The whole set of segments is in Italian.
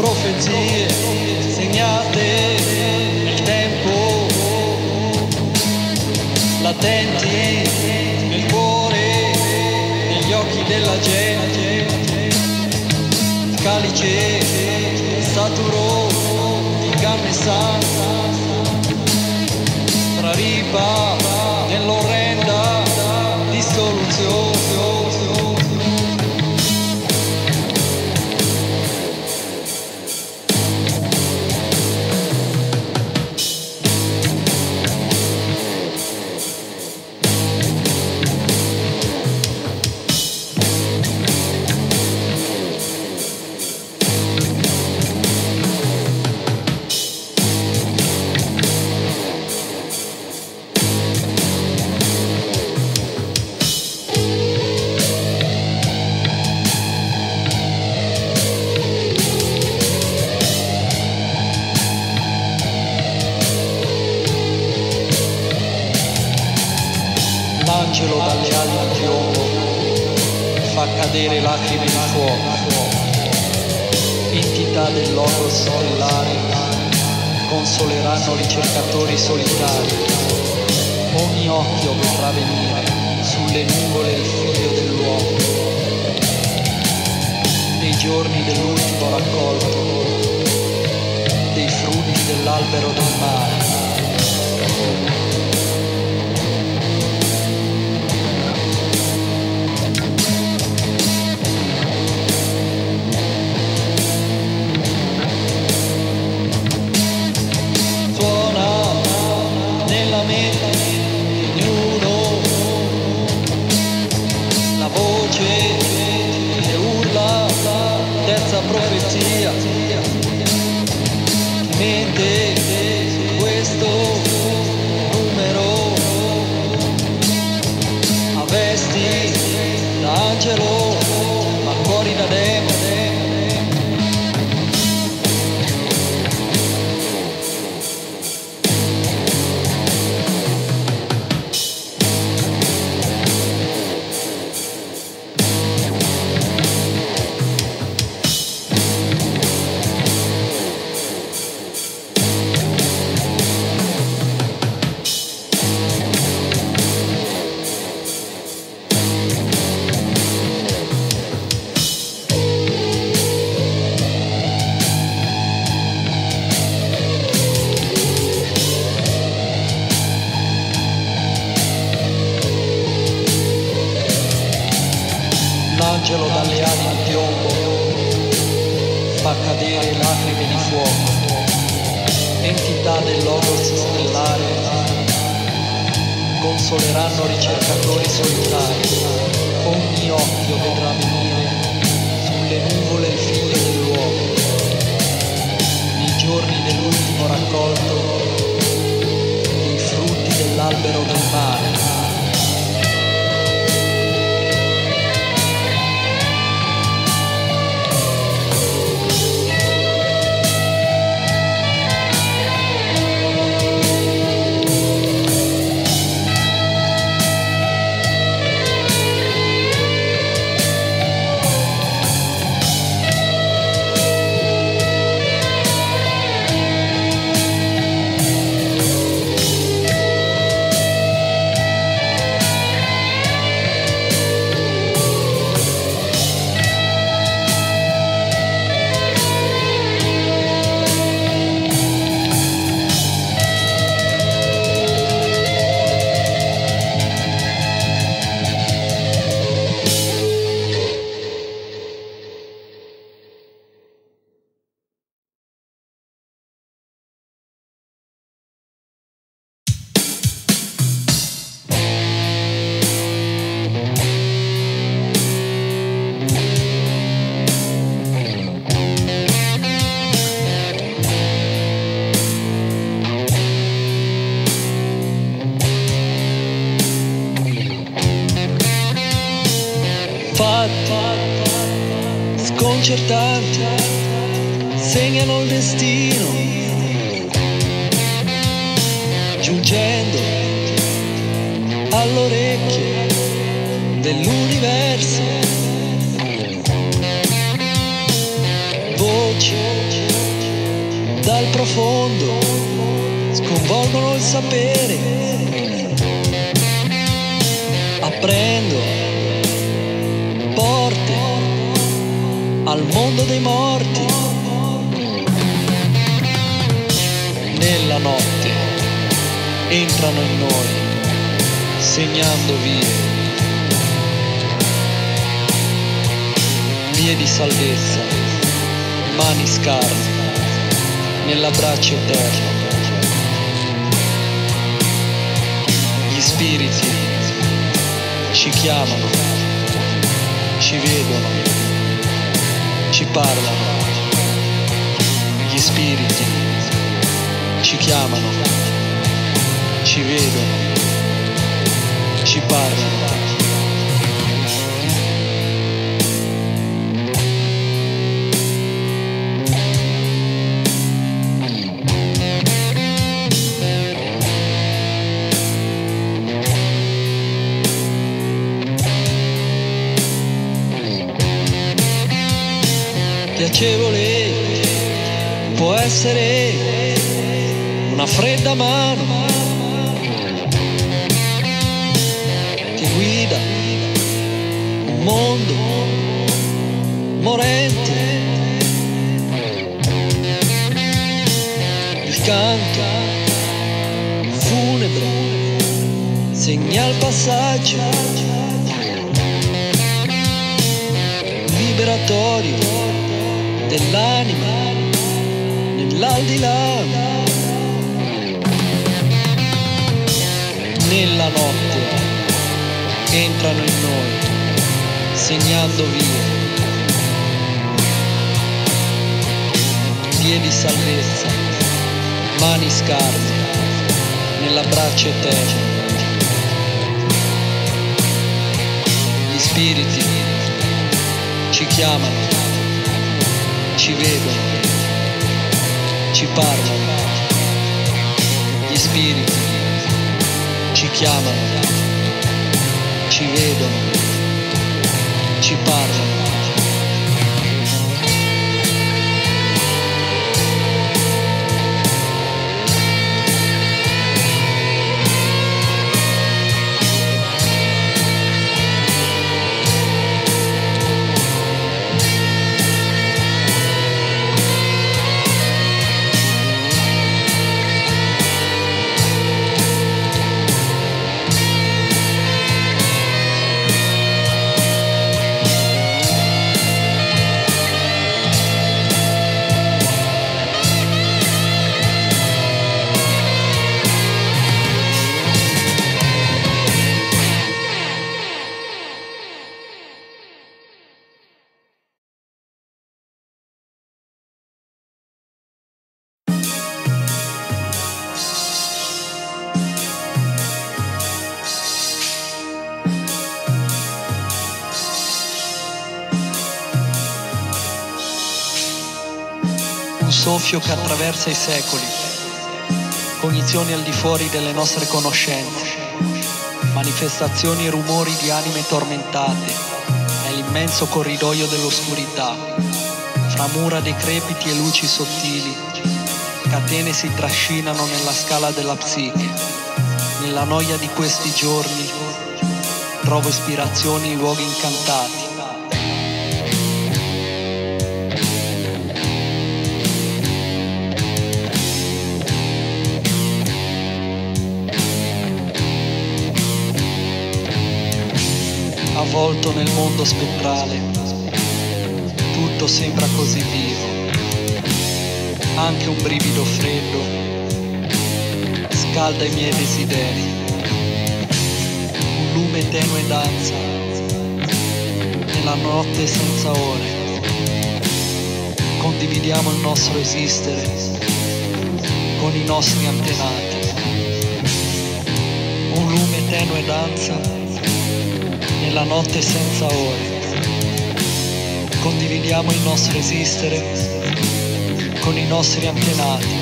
Profezie segnate nel tempo, latenti nel cuore, negli occhi della gente. Il calice saturo di carne santa, straripa nell'orrenda dissoluzione. L'angelo dalle ali di piombo fa cadere lacrime di fuoco. Entità del logo stellare consoleranno ricercatori solitari. Ogni occhio vorrà venire sulle nuvole il figlio dell'uomo. Nei giorni dell'ultimo raccolto dei frutti dell'albero del mare. angelo, ma fuori da demone. L'angelo dalle ali di piombo fa cadere lacrime di fuoco, entità del logos stellare consoleranno ricercatori solitari, ogni occhio vedrà venire sulle nuvole il figlio dell'uomo, nei giorni dell'ultimo raccolto dei frutti dell'albero del mare. Fatti sconcertanti segnano il destino, giungendo all'orecchio dell'universo. Voci dal profondo sconvolgono il sapere, aprendo al mondo dei morti. Nella notte entrano in noi, segnando vie di salvezza, mani scarne nell'abbraccio eterno. Gli spiriti ci chiamano, ci vedono, ci parlano. Gli spiriti ci chiamano, ci vedono, ci parlano. Piacevole può essere una fredda mano, ti guida un mondo morente. Il canto funebre segna il passaggio liberatorio dell'anima nell'aldilà. Nella notte entrano in noi, segnando vie di salvezza, mani scarne nell'abbraccio eterno. Gli spiriti ci chiamano, ci vedono, ci parlano, gli spiriti ci chiamano, ci vedono, ci parlano. Un soffio che attraversa i secoli, cognizioni al di fuori delle nostre conoscenze, manifestazioni e rumori di anime tormentate, nell'immenso corridoio dell'oscurità, fra mura decrepiti e luci sottili, catene si trascinano nella scala della psiche. Nella noia di questi giorni trovo ispirazioni in luoghi incantati. Avvolto nel mondo spettrale, tutto sembra così vivo, anche un brivido freddo scalda i miei desideri, un lume tenue danza nella notte senza ore. Condividiamo il nostro esistere con i nostri antenati, un lume tenue danza nella notte senza ore. Condividiamo il nostro esistere con i nostri antenati.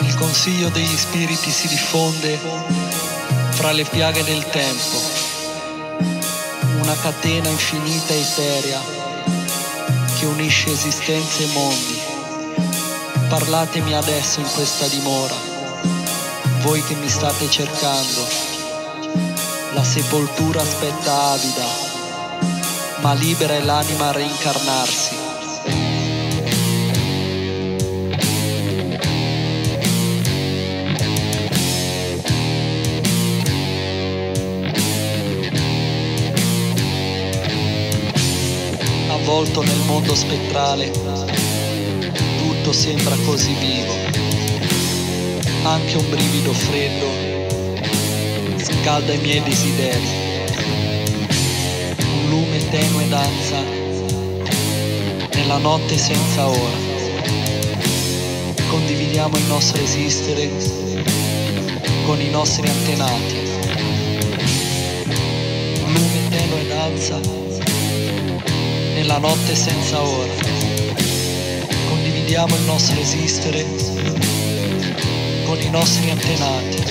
Il consiglio degli spiriti si diffonde fra le piaghe del tempo, una catena infinita e eterea che unisce esistenze e mondi. Parlatemi adesso in questa dimora, voi che mi state cercando. La sepoltura aspetta avida, ma libera è l'anima a reincarnarsi. Avvolto nel mondo spettrale, tutto sembra così vivo, anche un brivido freddo scalda i miei desideri, un lume tenue danza nella notte senza ora. Condividiamo il nostro esistere con i nostri antenati, un lume tenue danza nella notte senza ora. Condividiamo il nostro esistere con i nostri antenati.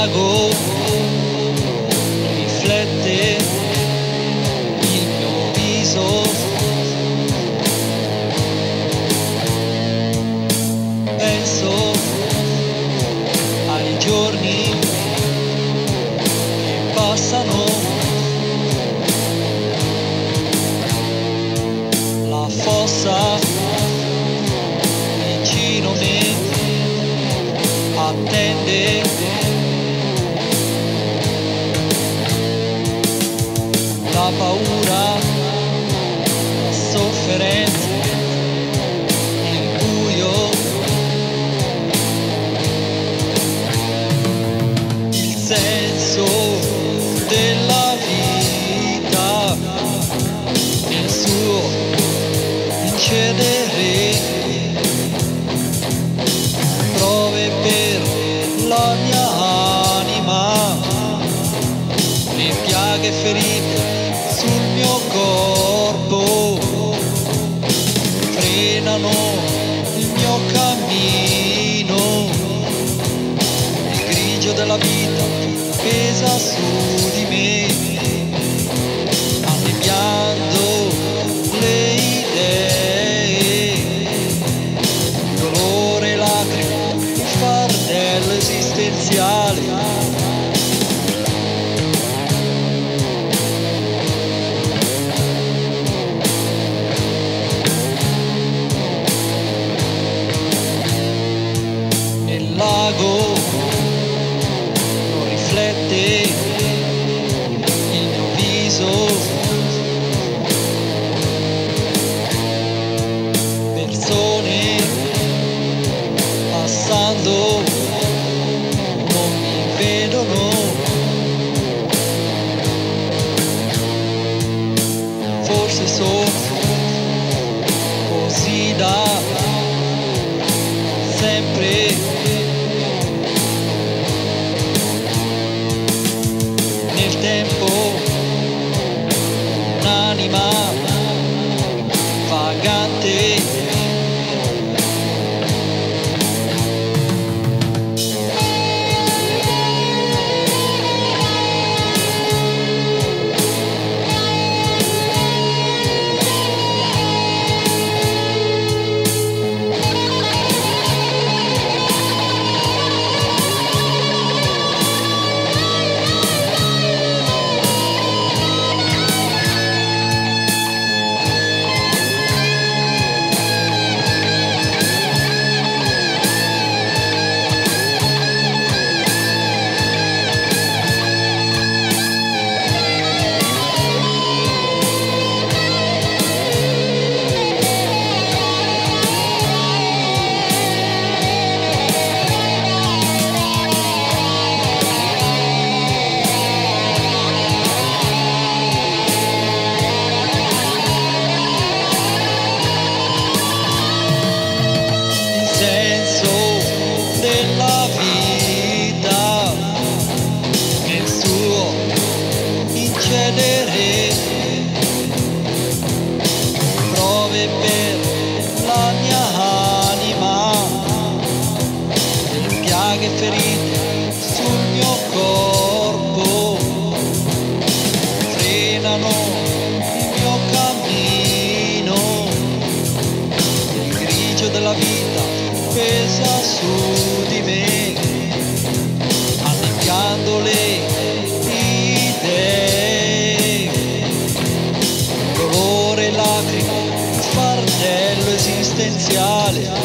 lago riflette il mio viso. Penso ai giorni che passano, la fossa vicino me attende, la paura, la sofferenza, il buio, il senso della vita, il suo incedere. La mia anima, le piaghe ferite sul mio corpo frenano il mio cammino, il grigio della vita pesa su di me, annebbiando le idee, dolore, lacrime, fardello esistenziale. Nel lago non riflette il mio viso, persone passando non mi vedono, forse sono così da sempre. Nel tempo un'anima vagante. Della vita, nel suo incedere, prove per la mia anima, le piaghe ferite sul mio corpo frenano il mio cammino, il grigio della vita pesa su di me, annebbiando le idee, dolore, lacrime, fardello esistenziale.